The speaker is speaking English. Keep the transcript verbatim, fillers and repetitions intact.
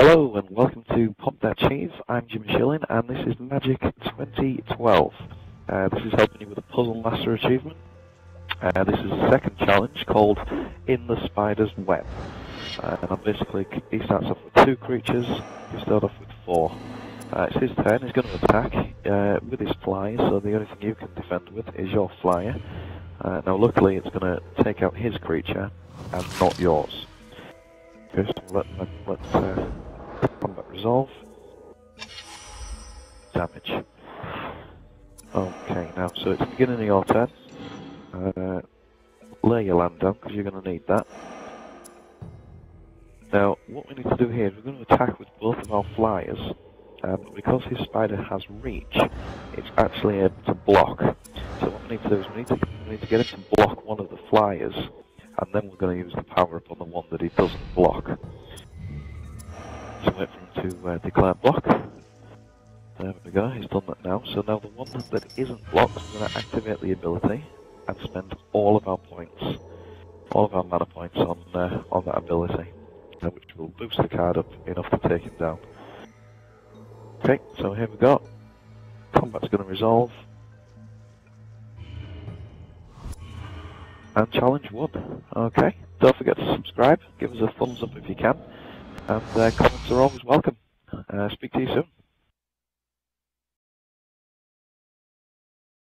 Hello and welcome to Pump That Cheese. I'm Jim Shilling and this is Magic twenty twelve. Uh, this is helping you with a Puzzle Master achievement. Uh, this is the second challenge called In the Spider's Web. Uh, and I'm basically, he starts off with two creatures, you start off with four. Uh, it's his turn, he's going to attack uh, with his fly, so the only thing you can defend with is your flyer. Uh, now luckily it's going to take out his creature and not yours. Okay, so let, let, let's uh, combat resolve. Damage. Okay, now, so it's the beginning of your turn. Uh, lay your land down, because you're going to need that. Now, what we need to do here is we're going to attack with both of our flyers. Uh, but because his spider has reach, it's actually able to block. So what we need to do is we need to, we need to get him to block one of the flyers, and then we're going to use the power-up on the one that he doesn't block. So wait for him to uh, declare block. There we go, he's done that now. So now the one that isn't blocked, we're going to activate the ability and spend all of our points, all of our mana points on uh, on that ability, uh, which will boost the card up enough to take him down. Okay, so here we go. Combat's going to resolve. And challenge one. Okay, don't forget to subscribe, give us a thumbs up if you can, and uh, comments are always welcome. Uh, speak to you soon.